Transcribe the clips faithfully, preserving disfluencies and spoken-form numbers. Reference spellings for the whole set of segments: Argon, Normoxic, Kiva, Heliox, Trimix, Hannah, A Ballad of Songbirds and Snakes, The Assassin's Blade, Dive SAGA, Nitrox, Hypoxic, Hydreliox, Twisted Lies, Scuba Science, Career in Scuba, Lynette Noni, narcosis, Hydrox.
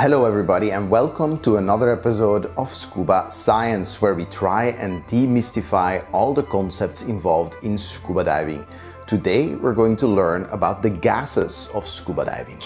Hello everybody and welcome to another episode of Scuba Science, where we try and demystify all the concepts involved in scuba diving. Today we're going to learn about the gases of scuba diving.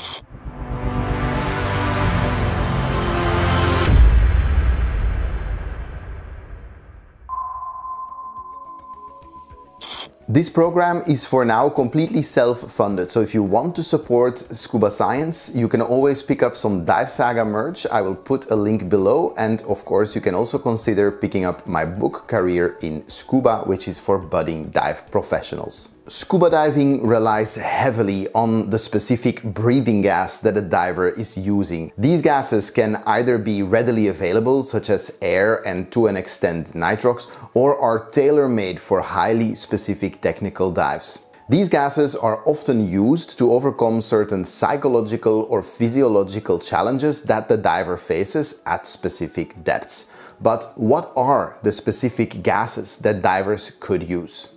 This program is for now completely self-funded, so if you want to support Scuba Science, you can always pick up some Dive Saga merch. I will put a link below, and of course you can also consider picking up my book Career in Scuba, which is for budding dive professionals. Scuba diving relies heavily on the specific breathing gas that a diver is using. These gases can either be readily available, such as air and to an extent nitrox, or are tailor-made for highly specific technical dives. These gases are often used to overcome certain psychological or physiological challenges that the diver faces at specific depths. But what are the specific gases that divers could use?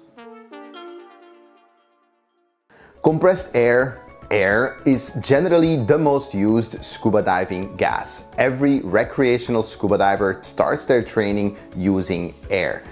Compressed air, air, is generally the most used scuba diving gas. Every recreational scuba diver starts their training using air.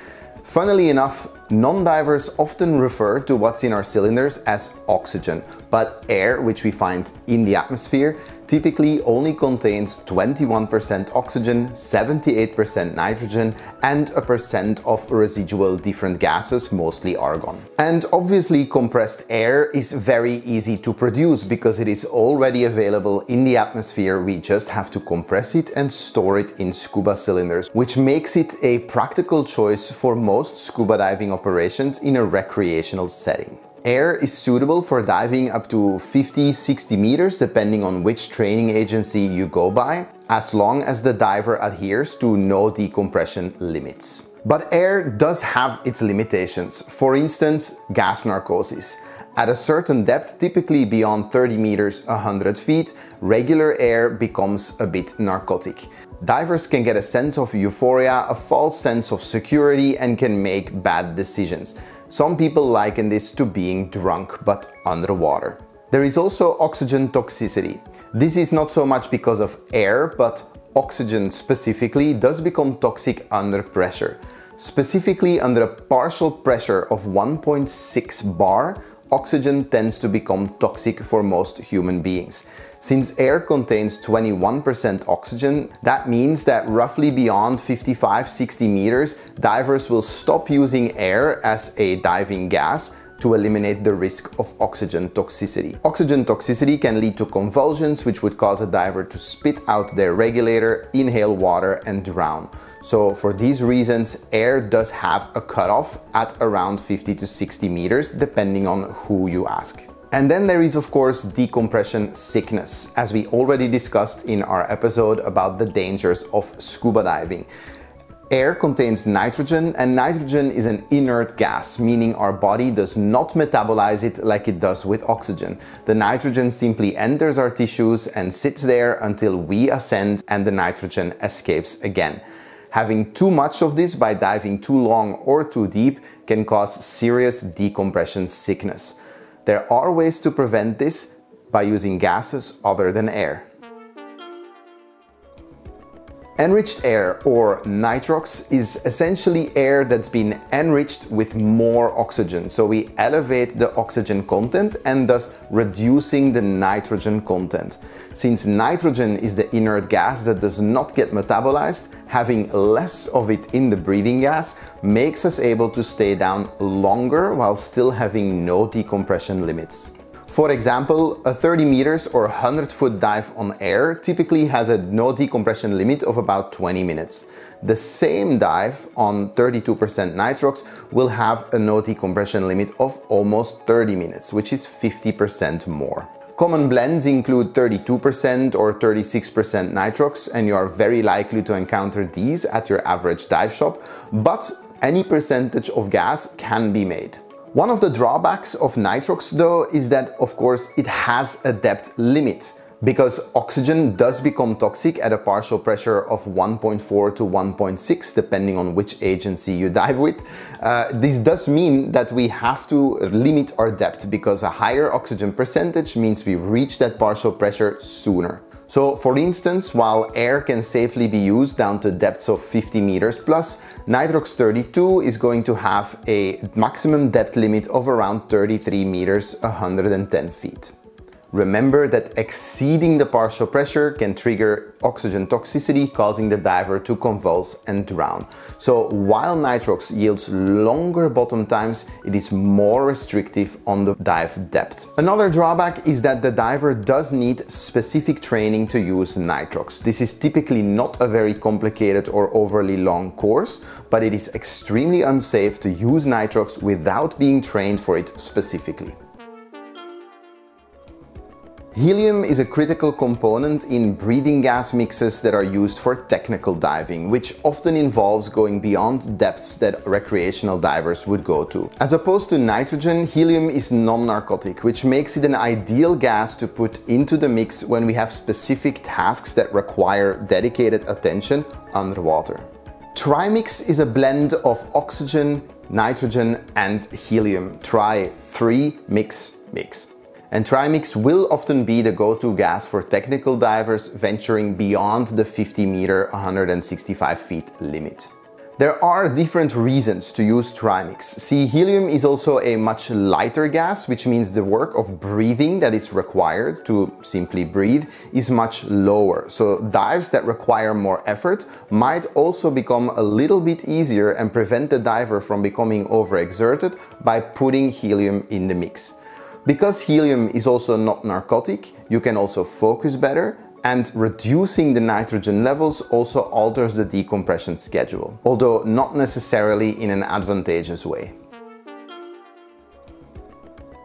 Funnily enough, non-divers often refer to what's in our cylinders as oxygen, but air, which we find in the atmosphere, typically only contains twenty-one percent oxygen, seventy-eight percent nitrogen, and a percent of residual different gases, mostly argon. And obviously compressed air is very easy to produce because it is already available in the atmosphere. We just have to compress it and store it in scuba cylinders, which makes it a practical choice for most scuba diving operations in a recreational setting. Air is suitable for diving up to fifty to sixty meters, depending on which training agency you go by, as long as the diver adheres to no decompression limits. But air does have its limitations. For instance, gas narcosis. At a certain depth, typically beyond thirty meters, one hundred feet, regular air becomes a bit narcotic. Divers can get a sense of euphoria, a false sense of security, and can make bad decisions. Some people liken this to being drunk, but underwater. There is also oxygen toxicity. This is not so much because of air, but oxygen specifically does become toxic under pressure. Specifically, under a partial pressure of one point six bar, oxygen tends to become toxic for most human beings. Since air contains twenty-one percent oxygen, that means that roughly beyond fifty-five to sixty meters, divers will stop using air as a diving gas to eliminate the risk of oxygen toxicity. Oxygen toxicity can lead to convulsions, which would cause a diver to spit out their regulator, inhale water, and drown. So for these reasons, air does have a cutoff at around fifty to sixty meters, depending on who you ask. And then there is, of course, decompression sickness, as we already discussed in our episode about the dangers of scuba diving. Air contains nitrogen, and nitrogen is an inert gas, meaning our body does not metabolize it like it does with oxygen. The nitrogen simply enters our tissues and sits there until we ascend and the nitrogen escapes again. Having too much of this by diving too long or too deep can cause serious decompression sickness. There are ways to prevent this by using gases other than air. Enriched air, or nitrox, is essentially air that's been enriched with more oxygen. So we elevate the oxygen content and thus reducing the nitrogen content. Since nitrogen is the inert gas that does not get metabolized, having less of it in the breathing gas makes us able to stay down longer while still having no decompression limits. For example, a thirty meters or one hundred foot dive on air typically has a no decompression limit of about twenty minutes. The same dive on thirty-two percent nitrox will have a no decompression limit of almost thirty minutes, which is fifty percent more. Common blends include thirty-two percent or thirty-six percent nitrox, and you are very likely to encounter these at your average dive shop, but any percentage of gas can be made. One of the drawbacks of nitrox, though, is that, of course, it has a depth limit, because oxygen does become toxic at a partial pressure of one point four to one point six, depending on which agency you dive with. Uh, this does mean that we have to limit our depth, because a higher oxygen percentage means we reach that partial pressure sooner. So for instance, while air can safely be used down to depths of fifty meters plus, Nitrox thirty-two is going to have a maximum depth limit of around thirty-three meters, one hundred ten feet. Remember that exceeding the partial pressure can trigger oxygen toxicity, causing the diver to convulse and drown. So while Nitrox yields longer bottom times, it is more restrictive on the dive depth. Another drawback is that the diver does need specific training to use Nitrox. This is typically not a very complicated or overly long course, but it is extremely unsafe to use Nitrox without being trained for it specifically. Helium is a critical component in breathing gas mixes that are used for technical diving, which often involves going beyond depths that recreational divers would go to. As opposed to nitrogen, helium is non-narcotic, which makes it an ideal gas to put into the mix when we have specific tasks that require dedicated attention underwater. Trimix is a blend of oxygen, nitrogen and helium. Tri, three, mix, mix. And Trimix will often be the go-to gas for technical divers venturing beyond the fifty meter, one hundred sixty-five feet limit. There are different reasons to use Trimix. See, helium is also a much lighter gas, which means the work of breathing that is required to simply breathe is much lower. So dives that require more effort might also become a little bit easier and prevent the diver from becoming overexerted by putting helium in the mix. Because helium is also not narcotic, you can also focus better, and reducing the nitrogen levels also alters the decompression schedule, although not necessarily in an advantageous way.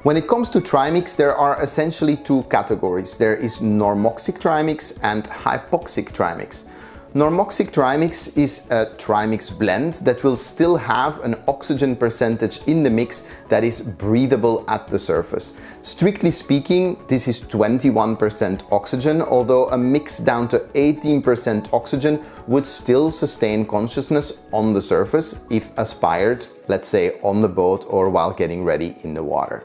When it comes to Trimix, there are essentially two categories. There is normoxic Trimix and hypoxic Trimix. Normoxic Trimix is a Trimix blend that will still have an oxygen percentage in the mix that is breathable at the surface. Strictly speaking, this is twenty-one percent oxygen, although a mix down to eighteen percent oxygen would still sustain consciousness on the surface if aspired, let's say on the boat or while getting ready in the water.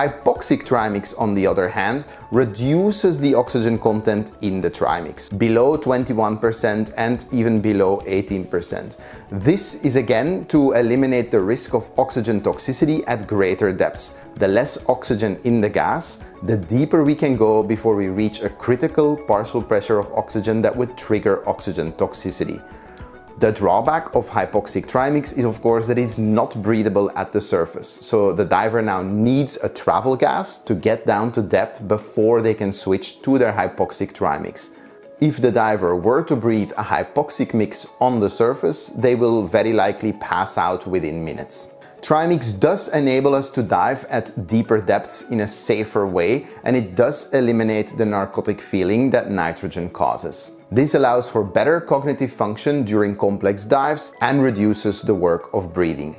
Hypoxic Trimix, on the other hand, reduces the oxygen content in the Trimix, below twenty-one percent and even below eighteen percent. This is again to eliminate the risk of oxygen toxicity at greater depths. The less oxygen in the gas, the deeper we can go before we reach a critical partial pressure of oxygen that would trigger oxygen toxicity. The drawback of hypoxic Trimix is of course that it's not breathable at the surface, so the diver now needs a travel gas to get down to depth before they can switch to their hypoxic Trimix. If the diver were to breathe a hypoxic mix on the surface, they will very likely pass out within minutes. Trimix does enable us to dive at deeper depths in a safer way, and it does eliminate the narcotic feeling that nitrogen causes. This allows for better cognitive function during complex dives and reduces the work of breathing.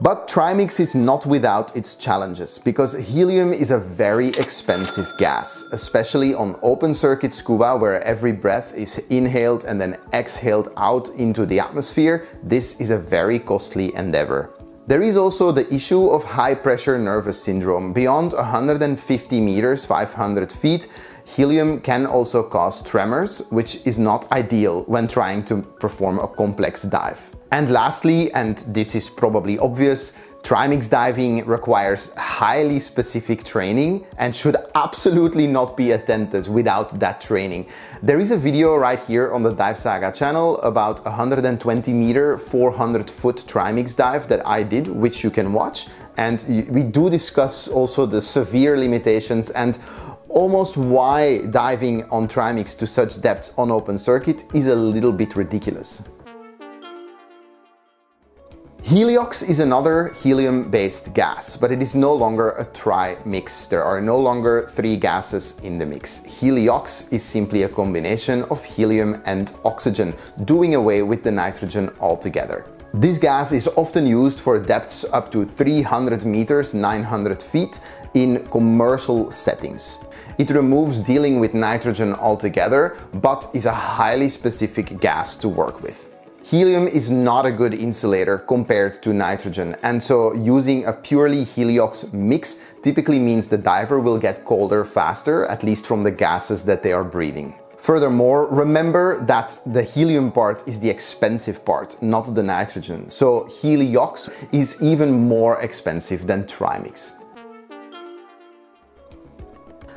But Trimix is not without its challenges, because helium is a very expensive gas, especially on open circuit scuba where every breath is inhaled and then exhaled out into the atmosphere. This is a very costly endeavor. There is also the issue of high pressure nervous syndrome. Beyond one hundred fifty meters, five hundred feet, helium can also cause tremors, which is not ideal when trying to perform a complex dive. And lastly, and this is probably obvious, Trimix diving requires highly specific training and should absolutely not be attempted without that training. There is a video right here on the Dive Saga channel about a one hundred twenty meter, four hundred foot Trimix dive that I did, which you can watch. And we do discuss also the severe limitations and almost why diving on Trimix to such depths on open circuit is a little bit ridiculous. Heliox is another helium-based gas, but it is no longer a Trimix. There are no longer three gases in the mix. Heliox is simply a combination of helium and oxygen, doing away with the nitrogen altogether. This gas is often used for depths up to three hundred meters, nine hundred feet, in commercial settings. It removes dealing with nitrogen altogether, but is a highly specific gas to work with. Helium is not a good insulator compared to nitrogen, and so using a purely Heliox mix typically means the diver will get colder faster, at least from the gases that they are breathing. Furthermore, remember that the helium part is the expensive part, not the nitrogen. So Heliox is even more expensive than Trimix.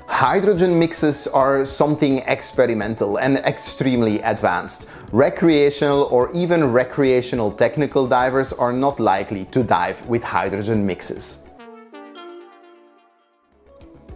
Hydrogen mixes are something experimental and extremely advanced. Recreational or even recreational technical divers are not likely to dive with hydrogen mixes.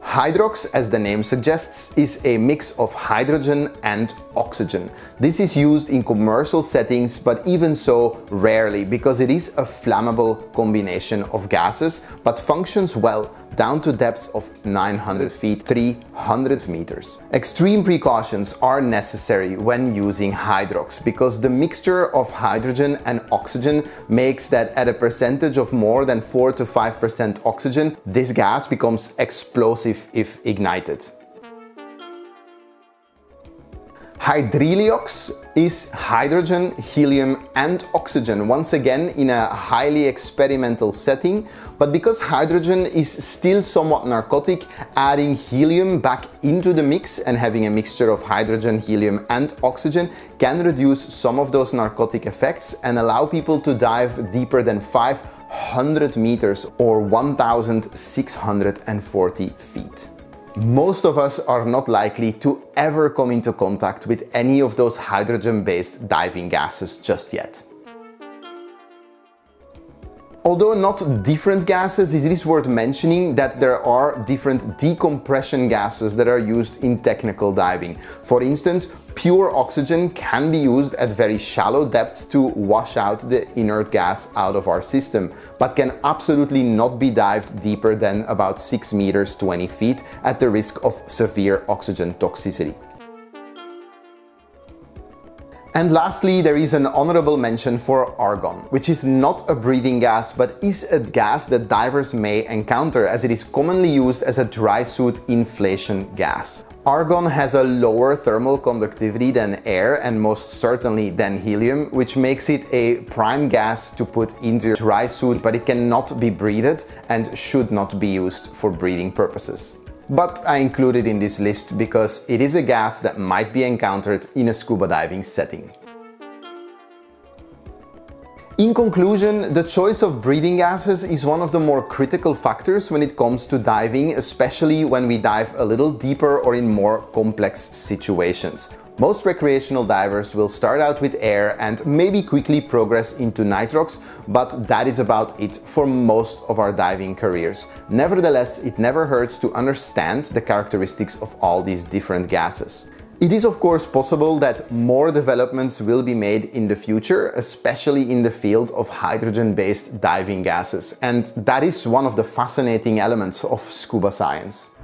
Hydrox, as the name suggests, is a mix of hydrogen and oxygen. This is used in commercial settings, but even so rarely, because it is a flammable combination of gases, but functions well down to depths of nine hundred feet, three hundred meters. Extreme precautions are necessary when using Hydrox, because the mixture of hydrogen and oxygen makes that at a percentage of more than four to five percent oxygen, this gas becomes explosive if ignited. Hydreliox is hydrogen, helium and oxygen, once again in a highly experimental setting, but because hydrogen is still somewhat narcotic, adding helium back into the mix and having a mixture of hydrogen, helium and oxygen can reduce some of those narcotic effects and allow people to dive deeper than five hundred meters or one thousand six hundred forty feet. Most of us are not likely to ever come into contact with any of those hydrogen-based diving gases just yet. Although not different gases, it is worth mentioning that there are different decompression gases that are used in technical diving. For instance, pure oxygen can be used at very shallow depths to wash out the inert gas out of our system, but can absolutely not be dived deeper than about six meters, twenty feet, at the risk of severe oxygen toxicity. And lastly, there is an honorable mention for argon, which is not a breathing gas, but is a gas that divers may encounter, as it is commonly used as a dry suit inflation gas. Argon has a lower thermal conductivity than air and most certainly than helium, which makes it a prime gas to put into your dry suit, but it cannot be breathed and should not be used for breathing purposes. But I include it in this list because it is a gas that might be encountered in a scuba diving setting. In conclusion, the choice of breathing gases is one of the more critical factors when it comes to diving, especially when we dive a little deeper or in more complex situations. Most recreational divers will start out with air and maybe quickly progress into nitrox, but that is about it for most of our diving careers. Nevertheless, it never hurts to understand the characteristics of all these different gases. It is of course possible that more developments will be made in the future, especially in the field of hydrogen-based diving gases, and that is one of the fascinating elements of scuba science.